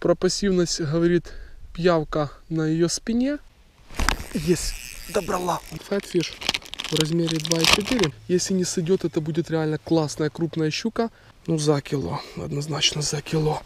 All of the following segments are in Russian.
Про пассивность говорит пиявка на ее спине. Есть, добрала. Fatfish в размере 2,4. Если не сойдет, это будет реально классная крупная щука. Ну, за кило, однозначно за кило.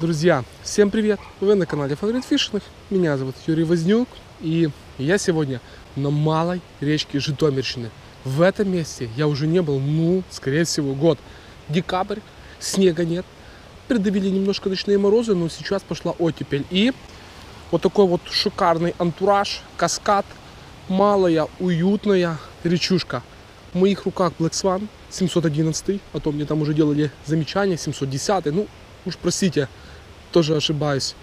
Друзья, всем привет! Вы на канале Favorite Fishing. Меня зовут Юрий Вознюк. И я сегодня на малой речке Житомирщины. В этом месте я уже не был, ну, скорее всего, год. Декабрь, снега нет. Придавили немножко ночные морозы, но сейчас пошла оттепель. И вот такой вот шикарный антураж, каскад. Малая, уютная речушка. В моих руках Black Swan 711, а то мне там уже делали замечания, 710, ну, уж простите. Тоже ошибаюсь.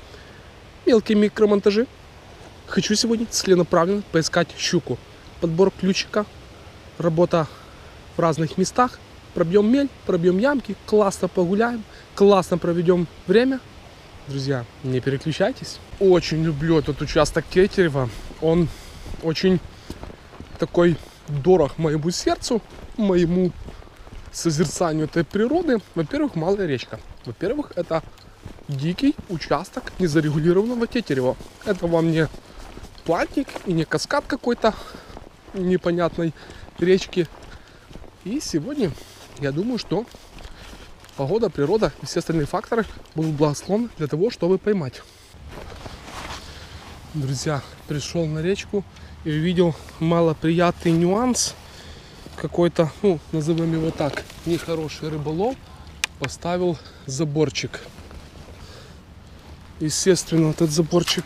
Мелкие микромонтажи. Хочу сегодня целенаправленно поискать щуку. Подбор ключика, работа в разных местах. Пробьем мель, пробьем ямки, классно погуляем, классно проведем время. Друзья, не переключайтесь. Очень люблю этот участок Тетерева. Он очень такой дорог моему сердцу, моему созерцанию этой природы. Во-первых, малая речка. Во-первых, это дикий участок незарегулированного Тетерева. Это вам не платник и не каскад какой-то непонятной речки. И сегодня, я думаю, что погода, природа и все остальные факторы будут благословны для того, чтобы поймать. Друзья, пришел на речку и увидел малоприятный нюанс. Какой-то, ну, назовем его так, нехороший рыболов поставил заборчик. Естественно, этот заборчик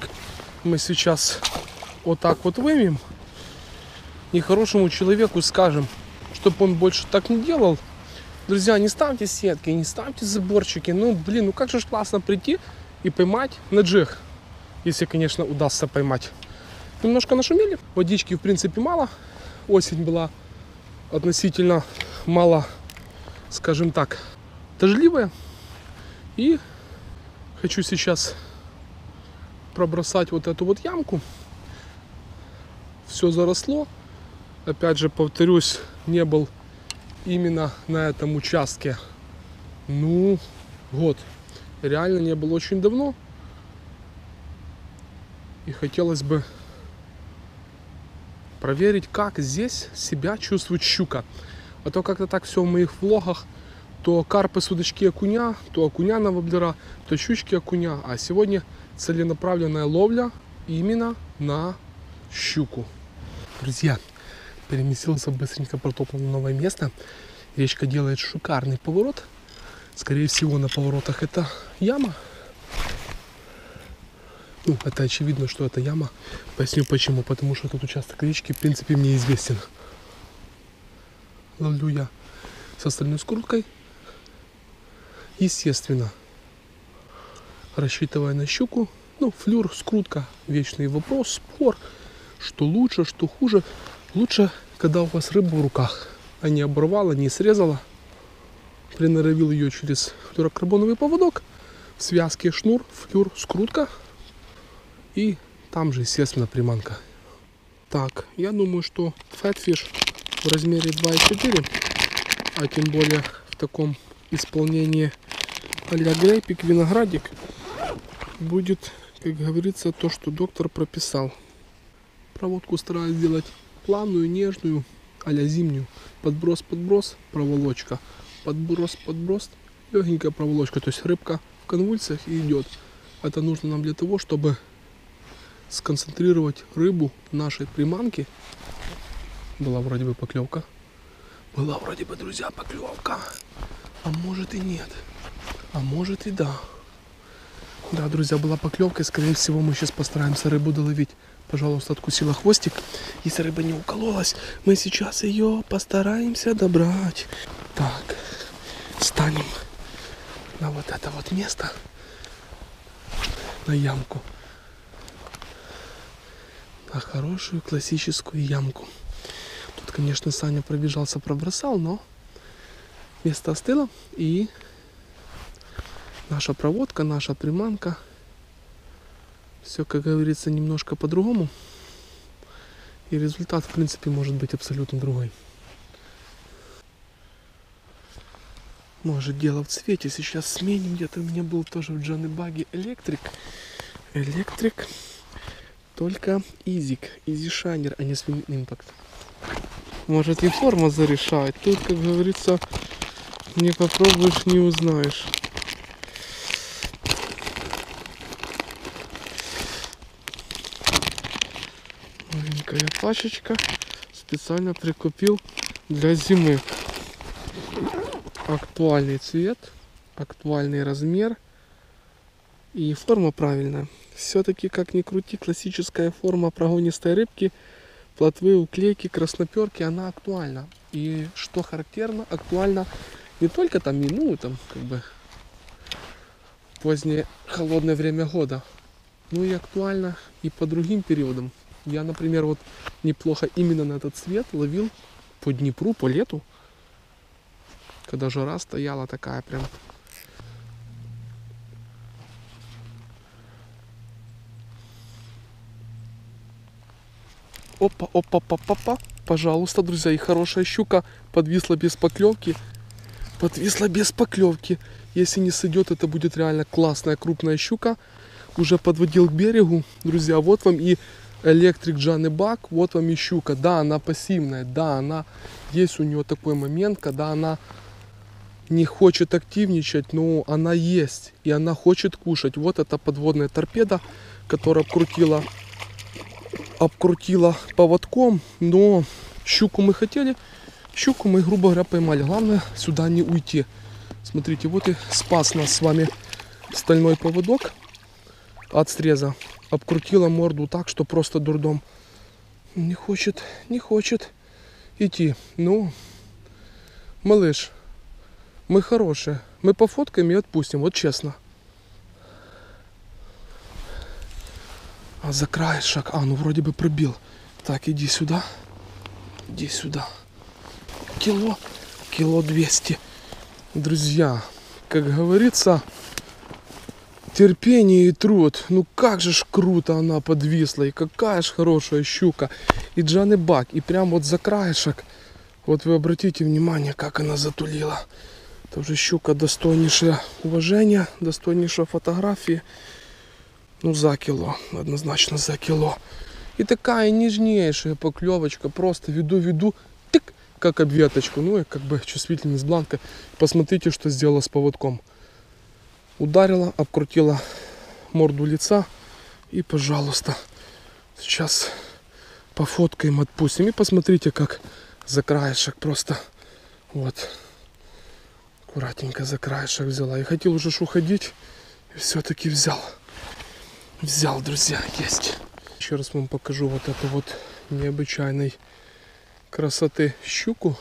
мы сейчас вот так вот вымем. Нехорошему человеку скажем, чтобы он больше так не делал. Друзья, не ставьте сетки, не ставьте заборчики. Ну, блин, ну как же классно прийти и поймать на джиг. Если, конечно, удастся поймать. Немножко нашумели. Водички, в принципе, мало. Осень была относительно мало, скажем так, дождливая. И хочу сейчас пробросать вот эту вот ямку. Все заросло. Опять же, повторюсь, не был именно на этом участке. Ну, год. Реально не был очень давно. И хотелось бы проверить, как здесь себя чувствует щука. А то как-то так все в моих влогах. То карпы, судачки, окуня, то окуня на воблера, то щучки, окуня. А сегодня целенаправленная ловля именно на щуку. Друзья, переместился быстренько, протопал на новое место. Речка делает шикарный поворот. Скорее всего, на поворотах это яма. Ну, это очевидно, что это яма. Поясню почему. Потому что этот участок речки, в принципе, мне известен. Ловлю я с остальной скруткой. Естественно, рассчитывая на щуку, ну, флюр, скрутка, вечный вопрос, спор, что лучше, что хуже. Лучше, когда у вас рыба в руках, а не оборвала, не срезала. Приноровил ее через флюорокарбоновый поводок, в связке шнур, флюр, скрутка и там же, естественно, приманка. Так, я думаю, что Fatfish в размере 2,4, а тем более в таком исполнении а-ля грейпик, виноградик, будет, как говорится, то, что доктор прописал. Проводку стараюсь сделать плавную, нежную, а-ля зимнюю. Подброс-подброс, проволочка. Подброс-подброс, легенькая проволочка. То есть рыбка в конвульсиях и идет. Это нужно нам для того, чтобы сконцентрировать рыбу нашей приманки. Была вроде бы поклевка. Была вроде бы, друзья, поклевка. А может и нет. А может и да. Да, друзья, была поклевка, и, скорее всего, мы сейчас постараемся рыбу доловить. Пожалуйста, откусила хвостик. Если рыба не укололась, мы сейчас ее постараемся добрать. Так, станем на вот это вот место, на ямку. На хорошую классическую ямку. Тут, конечно, Саня пробежался, пробросал, но место остыло, и... Наша проводка, наша приманка. Все, как говорится, немножко по-другому. И результат, в принципе, может быть абсолютно другой. Может, дело в цвете. Сейчас сменим. Где-то у меня был тоже в Джаныбаге электрик. Электрик. Только изик. Easy Shiner, а не Swing Impact. Может, и форма зарешает. Тут, как говорится, не попробуешь, не узнаешь. Маленькая пачечка, специально прикупил для зимы. Актуальный цвет, актуальный размер и форма правильная. Все-таки, как ни крути, классическая форма прогонистой рыбки, плотвы, уклейки, красноперки, она актуальна. И что характерно, актуально не только там минуту, там как бы позднее холодное время года, ну и актуально и по другим периодам. Я, например, вот неплохо именно на этот цвет ловил по Днепру, по лету, когда жара стояла такая прям. Опа, опа, па, па, па. Пожалуйста, друзья, и хорошая щука подвисла без поклевки. Подвисла без поклевки. Если не сойдет, это будет реально классная крупная щука. Уже подводил к берегу. Друзья, вот вам и электрик Джаныбак, вот вам и щука. Да, она пассивная, да, она есть у нее такой момент, когда она не хочет активничать, но она есть, и она хочет кушать. Вот это подводная торпеда, которая обкрутила поводком, но щуку мы хотели, щуку мы, грубо говоря, поймали. Главное, сюда не уйти. Смотрите, вот и спас нас с вами стальной поводок от среза. Обкрутила морду так, что просто дурдом. Не хочет, не хочет идти. Ну, малыш, мы хорошие. Мы пофоткаем и отпустим, вот честно. А за краешек, а, ну вроде бы пробил. Так, иди сюда. Иди сюда. Кило, кило 200. Друзья, как говорится... Терпение и труд. Ну как же ж круто она подвисла. И какая ж хорошая щука. И Джаныбак. И прям вот за краешек. Вот вы обратите внимание, как она затулила. Тоже щука достойнейшее уважения. Достойнейшая фотографии. Ну за кило. Однозначно за кило. И такая нежнейшая поклевочка. Просто веду. Тык. Как об веточку. Ну и как бы чувствительность бланка. Посмотрите, что сделала с поводком. Ударила, обкрутила морду лица. И, пожалуйста, сейчас пофоткаем, отпустим. И посмотрите, как за краешек просто. Вот. Аккуратненько за краешек взяла. И хотел уже уходить. И все-таки взял. Взял, друзья, есть. Еще раз вам покажу вот эту вот необычайной красоты щуку.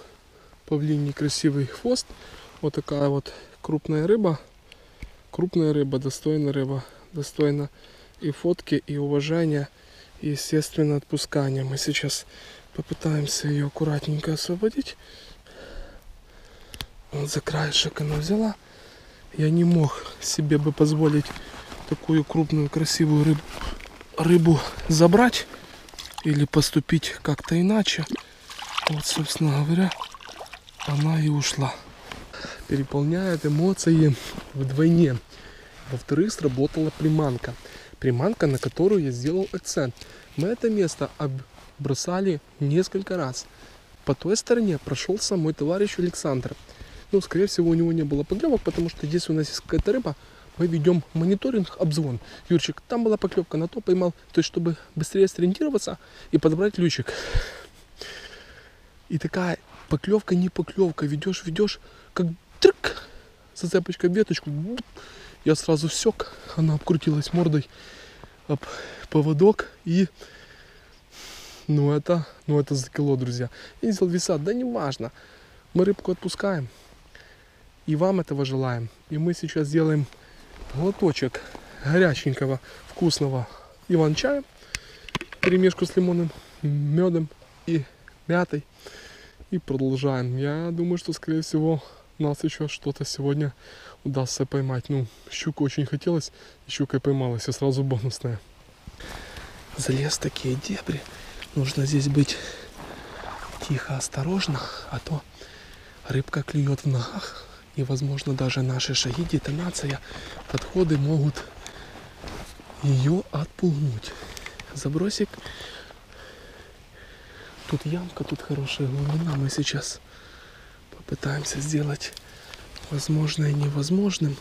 Павлиний красивый хвост. Вот такая вот крупная рыба. Крупная рыба, достойна и фотки, и уважения, и, естественно, отпускания. Мы сейчас попытаемся ее аккуратненько освободить. Вот за краешек она взяла. Я не мог себе бы позволить такую крупную, красивую рыбу забрать или поступить как-то иначе. Вот, собственно говоря, она и ушла. Переполняет эмоции вдвойне. Во-вторых, сработала приманка. Приманка, на которую я сделал акцент. Мы это место оббросали несколько раз. По той стороне прошелся мой товарищ Александр. Ну, скорее всего, у него не было поклевок, потому что если у нас есть какая-то рыба, мы ведем мониторинг, обзвон. Юрчик, там была поклевка, на то поймал. То есть, чтобы быстрее сориентироваться и подобрать ключик. И такая поклевка, не поклевка. Ведешь, как трык, зацепочка в веточку, я сразу сёк, она обкрутилась мордой об поводок, и ну это за кило, друзья. Я взял веса, да не важно, мы рыбку отпускаем, и вам этого желаем. И мы сейчас делаем глоточек горяченького, вкусного иван-чая, перемешку с лимонным, медом и мятой, и продолжаем. Я думаю, что скорее всего нас еще что-то сегодня удастся поймать. Ну, щуку очень хотелось, и щука поймалась, и сразу бонусная. Залез в такие дебри. Нужно здесь быть тихо, осторожно, а то рыбка клюет в ногах, и возможно даже наши шаги, детонация, подходы могут ее отпугнуть. Забросик. Тут ямка, тут хорошая глубина. Мы сейчас попытаемся сделать возможное невозможным.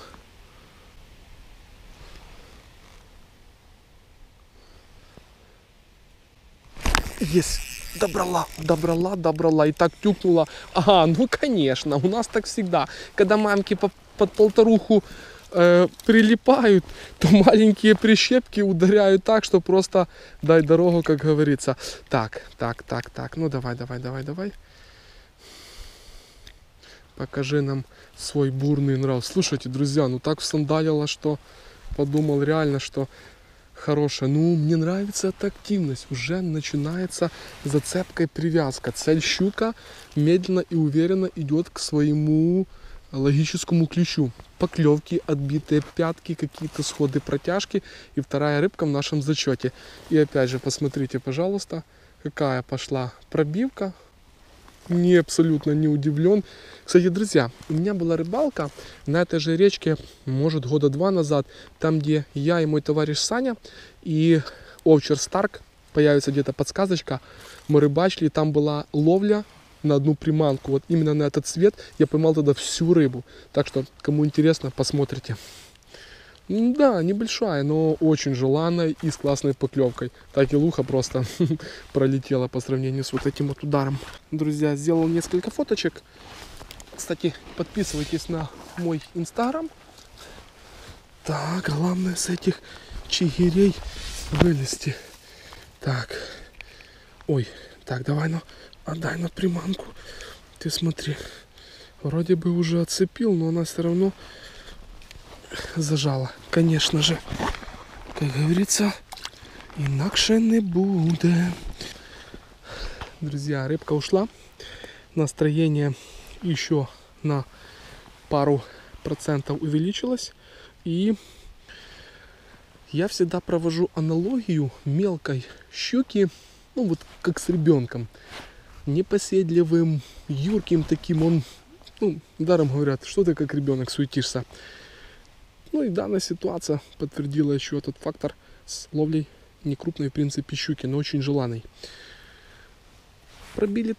Есть! Добрала, добрала, добрала. И так тюкнула. Ага, ну конечно, у нас так всегда. Когда мамки под полторуху прилипают, то маленькие прищепки ударяют так, что просто дай дорогу, как говорится. Так. Ну давай. Покажи нам свой бурный нрав. Слушайте, друзья, ну так всандалило, что подумал реально, что хорошая. Ну, мне нравится эта активность. Уже начинается зацепка и привязка. Цель щука медленно и уверенно идет к своему логическому ключу. Поклевки, отбитые пятки, какие-то сходы, протяжки. И вторая рыбка в нашем зачете. И опять же, посмотрите, пожалуйста, какая пошла пробивка. Не, абсолютно не удивлен. Кстати, друзья, у меня была рыбалка на этой же речке, может, года два назад, там, где я и мой товарищ Саня и овчар Старк, появится где-то подсказочка, мы рыбачили, там была ловля на одну приманку, вот именно на этот цвет я поймал тогда всю рыбу, так что, кому интересно, посмотрите. Да, небольшая, но очень желанная и с классной поклевкой. Так и луха просто пролетела по сравнению с вот этим вот ударом. Друзья, сделал несколько фоточек. Кстати, подписывайтесь на мой инстаграм. Так, главное с этих чигирей вылезти. Так, ой, так, давай, ну, отдай на приманку. Ты смотри, вроде бы уже отцепил, но она все равно... зажала, конечно же, как говорится, иначе не будет. Друзья, рыбка ушла, настроение еще на пару процентов увеличилось, и я всегда провожу аналогию мелкой щуки, ну вот как с ребенком, непоседливым, юрким таким он, ну, даром говорят, что ты как ребенок суетишься. Ну и данная ситуация подтвердила еще этот фактор с ловлей некрупной, в принципе, щуки, но очень желанной. Пробили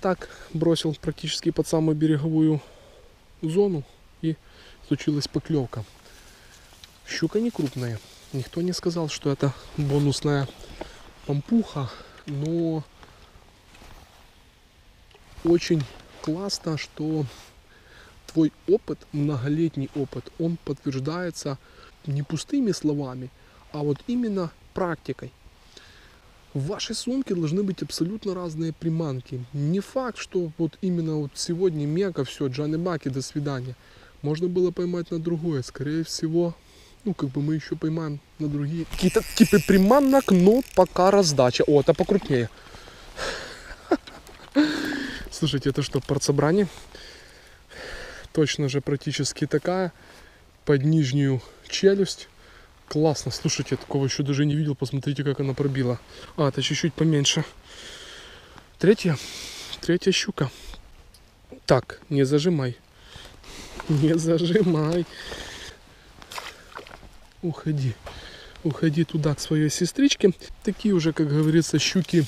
так, бросил практически под самую береговую зону, и случилась поклевка. Щука не крупная. Никто не сказал, что это бонусная пампуха, но очень классно, что... твой опыт, многолетний опыт, он подтверждается не пустыми словами, а вот именно практикой. В вашей сумке должны быть абсолютно разные приманки. Не факт, что вот именно вот сегодня мека, все, Джаныбаки, до свидания. Можно было поймать на другое, скорее всего, ну как бы мы еще поймаем на другие. Какие-то типы приманок, но пока раздача. О, это покрупнее. Слушайте, это что, партсобрание? Точно же практически такая, под нижнюю челюсть. Классно, слушайте, я такого еще даже не видел, посмотрите, как она пробила. А, это чуть-чуть поменьше. Третья щука. Так, не зажимай. Не зажимай. Уходи туда, к своей сестричке. Такие уже, как говорится, щуки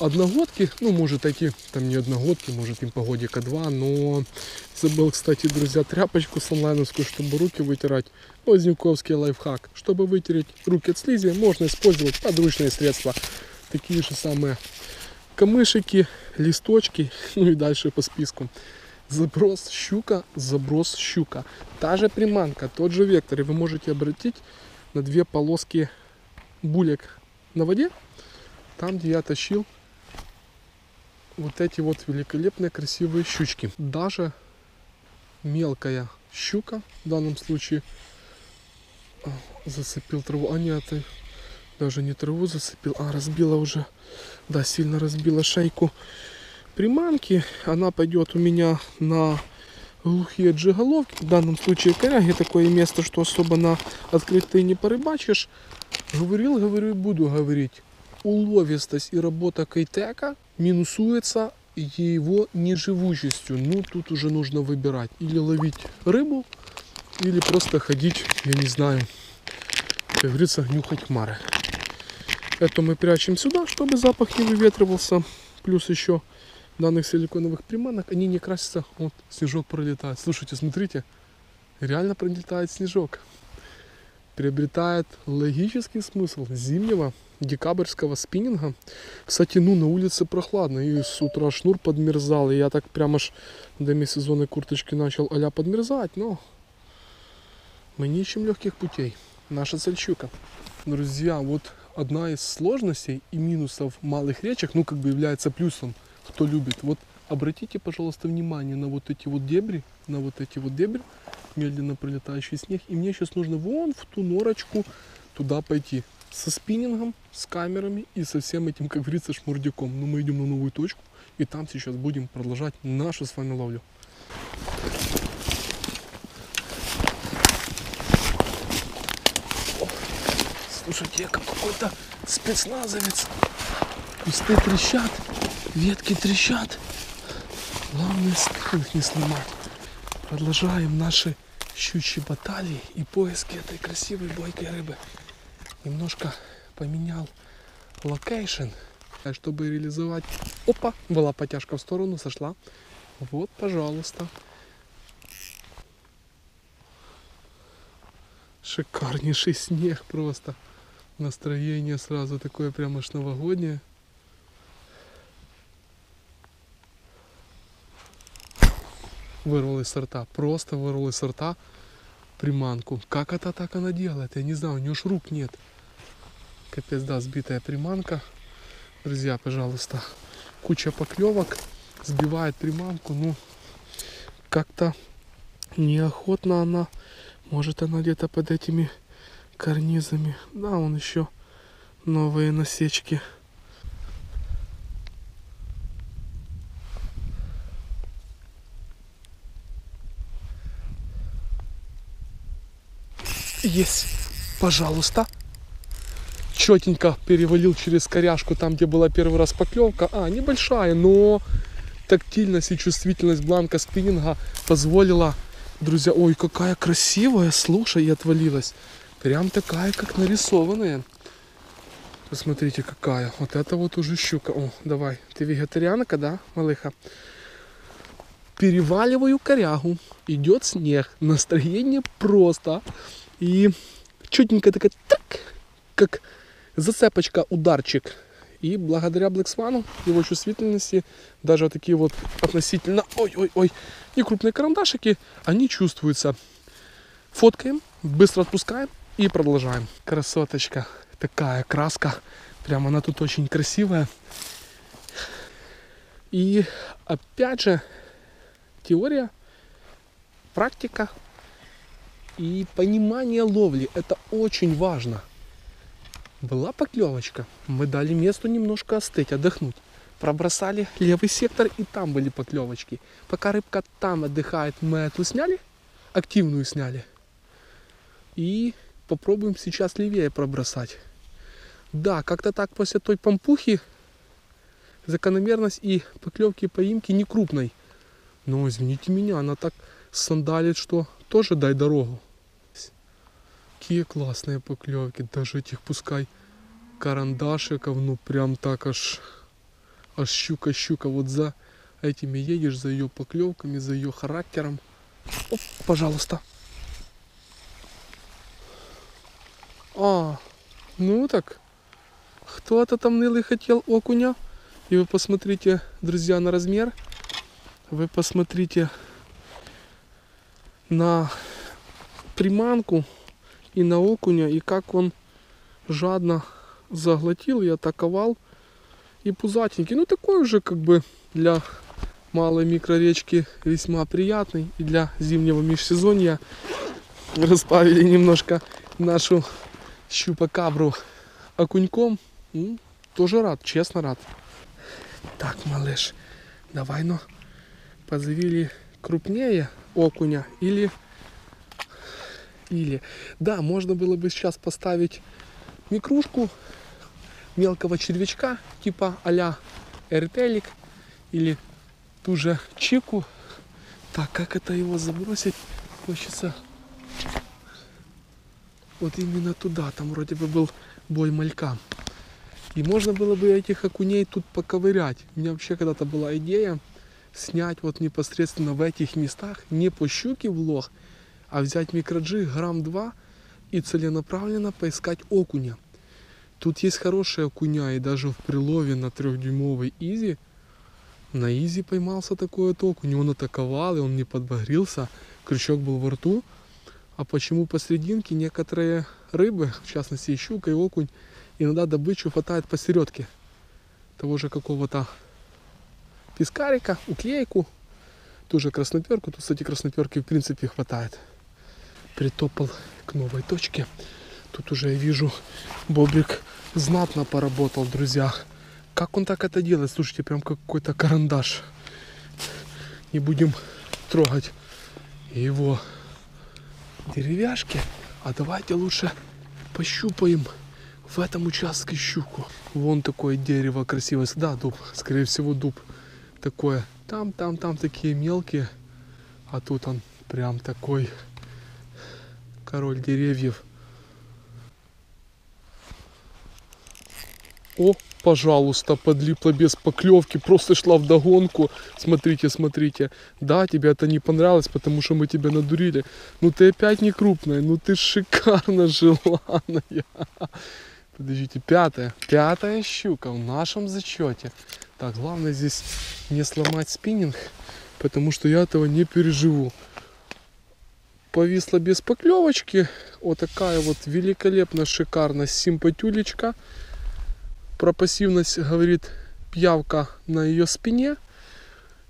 одногодки, ну может такие, там не одногодки, может им по годика два, но забыл, кстати, друзья, тряпочку с онлайновскую, чтобы руки вытирать. Вознюковский лайфхак, чтобы вытереть руки от слизи, можно использовать подручные средства, такие же самые камышики, листочки, ну и дальше по списку. Заброс щука, заброс щука. Та же приманка, тот же вектор. И вы можете обратить на две полоски булек на воде. Там, где я тащил вот эти вот великолепные красивые щучки. Даже мелкая щука в данном случае зацепил траву. А нет, даже не траву зацепил, а разбила уже. Да, сильно разбила шейку приманки. Она пойдет у меня на глухие джиголовки, в данном случае коряги, такое место, что особо на открытые не порыбачишь. Говорил, говорю и буду говорить. Уловистость и работа Keitech минусуется его неживучестью. Ну, тут уже нужно выбирать. Или ловить рыбу, или просто ходить, я не знаю, как говорится, нюхать хмары. Это мы прячем сюда, чтобы запах не выветривался. Плюс еще данных силиконовых приманок, они не красятся. Вот снежок пролетает. Слушайте, смотрите, реально пролетает снежок. Приобретает логический смысл зимнего декабрьского спиннинга. Кстати, ну на улице прохладно, и с утра шнур подмерзал, и я так прямо аж в демисезонной курточке начал а-ля подмерзать, но мы не ищем легких путей. Наша цель щука. Друзья, вот одна из сложностей и минусов малых речек, ну как бы является плюсом, кто любит. Вот обратите, пожалуйста, внимание на вот эти вот дебри, медленно пролетающий снег. И мне сейчас нужно вон в ту норочку туда пойти. Со спиннингом, с камерами и со всем этим, как говорится, шмурдяком. Но мы идем на новую точку, и там сейчас будем продолжать нашу с вами ловлю. Слушайте, я как какой-то спецназовец. Кусты трещат, ветки трещат. Главное, спиннинг не снимать. Продолжаем наши щучьи баталии и поиски этой красивой бойкой рыбы. Немножко поменял локейшн, чтобы реализовать. Опа, была потяжка в сторону, сошла. Вот, пожалуйста. Шикарнейший снег просто. Настроение сразу такое прям аж новогоднее. Вырвал из рта, просто вырвал из рта приманку. Как это так она делает? Я не знаю, у нее ж рук нет. Капец, да, сбитая приманка. Друзья, пожалуйста, куча поклевок, сбивает приманку, ну, как-то неохотно она. Может, она где-то под этими карнизами. Да, он еще новые насечки. Есть, пожалуйста. Четенько перевалил через коряшку, там где была первый раз поклевка. А, небольшая, но тактильность и чувствительность бланка спиннинга позволила, друзья. Ой, какая красивая, слушай, и отвалилась. Прям такая, как нарисованная. Посмотрите, какая. Вот это вот уже щука. О, давай, ты вегетарианка, да, малыха? Переваливаю корягу, идет снег, настроение просто. И чутенько такая, так, как зацепочка, ударчик. И благодаря Black Swan, его чувствительности, даже вот такие вот относительно, ой-ой-ой, и крупные карандашики, они чувствуются. Фоткаем, быстро отпускаем и продолжаем. Красоточка, такая краска, прям она тут очень красивая. И опять же, теория, практика. И понимание ловли, это очень важно. Была поклевочка, мы дали месту немножко остыть, отдохнуть. Пробросали левый сектор, и там были поклевочки. Пока рыбка там отдыхает, мы эту сняли, активную сняли. И попробуем сейчас левее пробросать. Да, как-то так после той помпухи закономерность и поклевки, и поимки не крупной. Но извините меня, она так сандалит, что тоже дай дорогу. Какие классные поклевки, даже этих пускай карандашиков, ну прям так аж щука-щука, вот за этими едешь, за ее поклевками, за ее характером. Оп, пожалуйста. А, ну так, кто-то там нылый хотел окуня, и вы посмотрите, друзья, на размер. Вы посмотрите на приманку и на окуня, и как он жадно заглотил и атаковал. И пузатенький, ну такой уже как бы для малой микроречки весьма приятный. И для зимнего межсезонья разбавили немножко нашу щупакабру окуньком. Ну, тоже рад, честно рад. Так, малыш, давай, ну, позови крупнее окуня или. Да, можно было бы сейчас поставить микрушку мелкого червячка, типа а-ля эртелик или ту же чику. Так, как это его забросить? Хочется вот именно туда, там вроде бы был бой малька. И можно было бы этих окуней тут поковырять. У меня вообще когда-то была идея снять вот непосредственно в этих местах, не по щуке в лох, а взять микроджиг грамм 2 и целенаправленно поискать окуня. Тут есть хорошая окуня, и даже в прилове на 3-дюймовый изи, на изи поймался такой вот окунь. Он атаковал, и он не подбагрился, крючок был во рту. А почему посерединке? Некоторые рыбы, в частности и щука, и окунь, иногда добычу хватает посередке того же какого-то пескарика, уклейку, ту же красноперку. Тут, кстати, красноперки в принципе хватает. Притопал к новой точке. Тут уже я вижу, бобрик знатно поработал, друзья. Как он так это делает? Слушайте, прям как какой-то карандаш. Не будем трогать его деревяшки. А давайте лучше пощупаем в этом участке щуку. Вон такое дерево красивое. Да, дуб. Скорее всего, дуб такое. Там такие мелкие. А тут он прям такой король деревьев. О, пожалуйста, подлипла без поклевки, просто шла в догонку. Смотрите, смотрите. Да, тебе это не понравилось, потому что мы тебя надурили. Ну ты опять не крупная, ну ты шикарно желанная. Подождите, пятая щука в нашем зачете. Так, главное здесь не сломать спиннинг, потому что я этого не переживу. Повисла без поклевочки. Вот такая вот великолепно шикарная симпатюлечка. Про пассивность говорит пиявка на ее спине.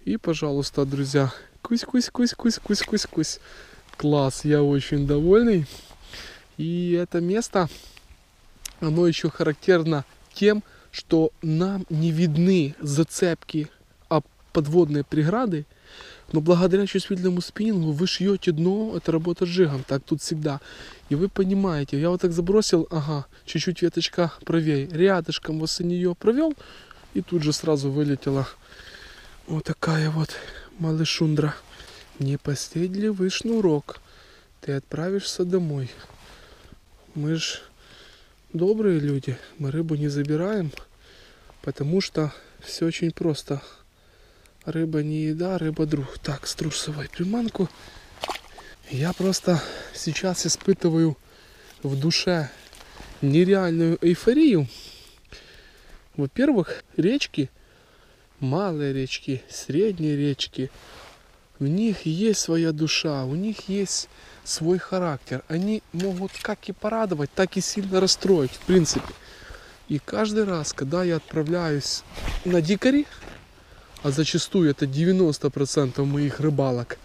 И, пожалуйста, друзья, кусь-кусь-кусь-кусь-кусь-кусь-кусь. Класс, я очень довольный. И это место, оно еще характерно тем, что нам не видны зацепки об подводные преграды. Но благодаря чувствительному спиннингу вы шьете дно, это работа с жигом, так тут всегда. И вы понимаете, я вот так забросил, ага, чуть-чуть веточка правее, рядышком возле нее провел, и тут же сразу вылетела вот такая вот малышундра. Непоседливый шнурок, ты отправишься домой. Мы ж добрые люди, мы рыбу не забираем, потому что все очень просто. Рыба не еда, рыба друг. Так, струсовую приманку. Я просто сейчас испытываю в душе нереальную эйфорию. Во-первых, речки, малые речки, средние речки, в них есть своя душа, у них есть свой характер. Они могут как и порадовать, так и сильно расстроить, в принципе. И каждый раз, когда я отправляюсь на дикари, а зачастую это 90% моих рыбалок,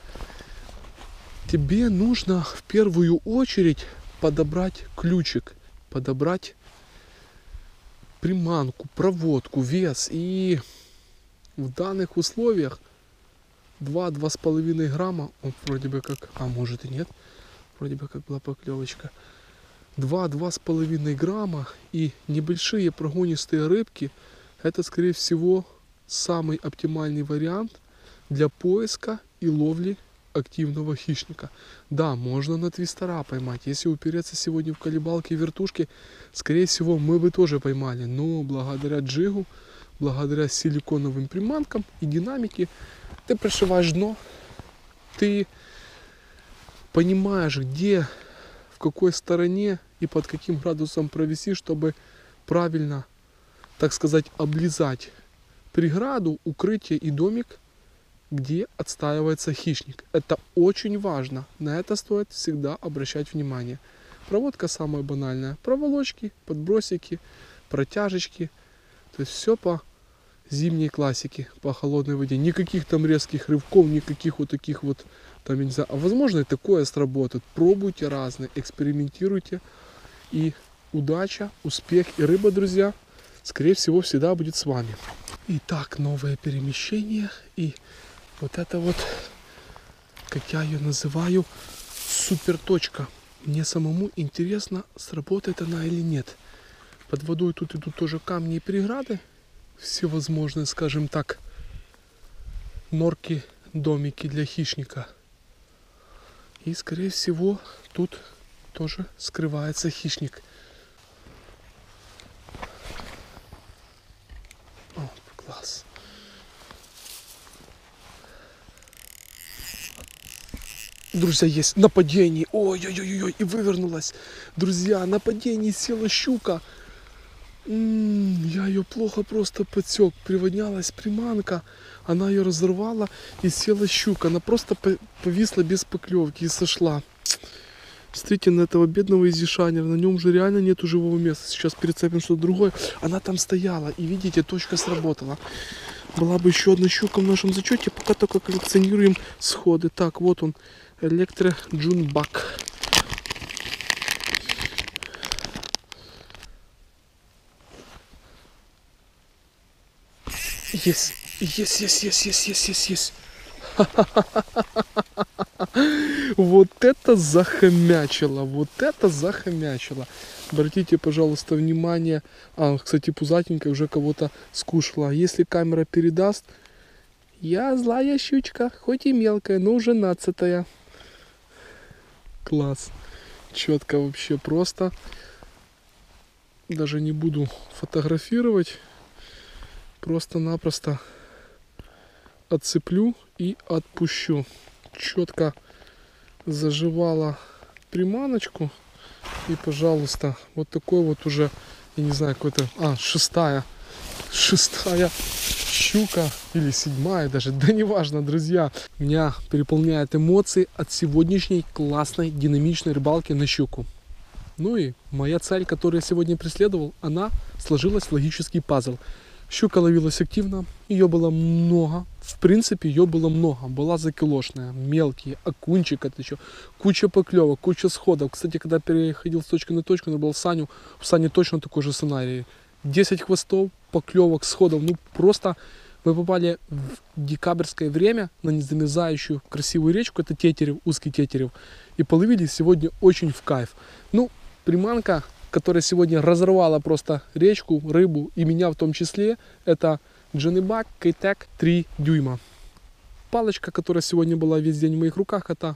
тебе нужно в первую очередь подобрать ключик, подобрать приманку, проводку, вес. И в данных условиях 2-2,5 грамма, он вроде бы как, а может и нет, вроде бы как была поклевочка, 2-2,5 грамма и небольшие прогонистые рыбки, это скорее всего самый оптимальный вариант для поиска и ловли активного хищника. Да, можно на твистера поймать. Если упереться сегодня в колебалки и вертушки, скорее всего, мы бы тоже поймали. Но благодаря джигу, благодаря силиконовым приманкам и динамике, ты прошиваешь дно, ты понимаешь, где, в какой стороне и под каким градусом провести, чтобы правильно, так сказать, облизать преграду, укрытие и домик где отстаивается хищник. Это очень важно, на это стоит всегда обращать внимание. Проводка самая банальная, проволочки, подбросики, протяжечки, то есть все по зимней классике, по холодной воде. Никаких там резких рывков, никаких вот таких вот, там, я не знаю, а возможно и такое сработает. Пробуйте разные, экспериментируйте, и удача, успех и рыба, друзья, скорее всего, всегда будет с вами. Итак, новое перемещение, и вот это вот, как я ее называю, суперточка. Мне самому интересно, сработает она или нет. Под водой тут идут тоже камни и преграды, всевозможные, скажем так, норки, домики для хищника. И, скорее всего, тут тоже скрывается хищник. О, класс. Друзья, есть нападение. Ой-ой-ой-ой, и вывернулась. Друзья, нападение, села щука. Я ее плохо просто подсек. Приводнялась приманка. Она ее разорвала, и села щука. Она просто повисла без поклевки и сошла. Смотрите на этого бедного Easy Shiner. На нем же реально нету живого места. Сейчас перецепим что-то другое. Она там стояла. И видите, точка сработала. Была бы еще одна щука в нашем зачете. Пока только коллекционируем сходы. Так, вот он. Электро Джаныбак. Есть, есть, есть, есть, есть, есть, есть, есть. Вот это захомячило, вот это захомячило. Обратите, пожалуйста, внимание. А, кстати, пузатенькая уже кого-то скушала. Если камера передаст, я злая щучка, хоть и мелкая, но уже нацатая. Класс. Четко вообще просто. Даже не буду фотографировать. Просто-напросто отцеплю и отпущу. Четко заживала приманочку. И, пожалуйста, вот такой вот уже, я не знаю, какой-то... А, шестая щука или седьмая даже, да неважно, друзья. Меня переполняют эмоции от сегодняшней классной динамичной рыбалки на щуку. Ну и моя цель, которую я сегодня преследовал, она сложилась в логический пазл. Щука ловилась активно, ее было много, в принципе ее было много, была закилошная, мелкие, окунчик это еще, куча поклевок, куча сходов. Кстати, когда переходил с точки на точку, набрал Саню, в Сане точно такой же сценарий. 10 хвостов, поклевок, сходов, ну просто мы попали в декабрьское время на незамерзающую красивую речку, это Тетерев, узкий Тетерев, и половили сегодня очень в кайф. Ну, приманка, которая сегодня разорвала просто речку, рыбу и меня в том числе, это Джаныбак Keitech 3 дюйма. Палочка, которая сегодня была весь день в моих руках, это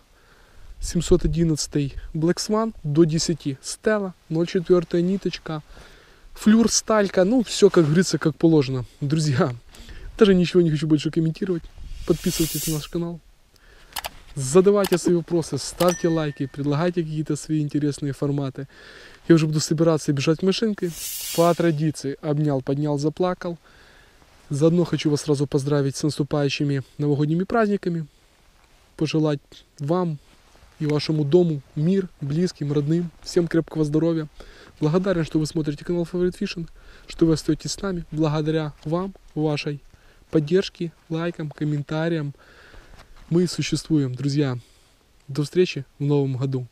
711 Black Swan до 10. Стелла, 0,4 ниточка, флюр, сталька, ну все, как говорится, как положено. Друзья, даже ничего не хочу больше комментировать. Подписывайтесь на наш канал. Задавайте свои вопросы, ставьте лайки, предлагайте какие-то свои интересные форматы. Я уже буду собираться и бежать в машинке. По традиции обнял, поднял, заплакал. Заодно хочу вас сразу поздравить с наступающими новогодними праздниками. Пожелать вам и вашему дому мир, близким, родным. Всем крепкого здоровья. Благодарен, что вы смотрите канал Favorite Fishing, что вы остаетесь с нами. Благодаря вам, вашей поддержке, лайкам, комментариям мы существуем, друзья. До встречи в новом году.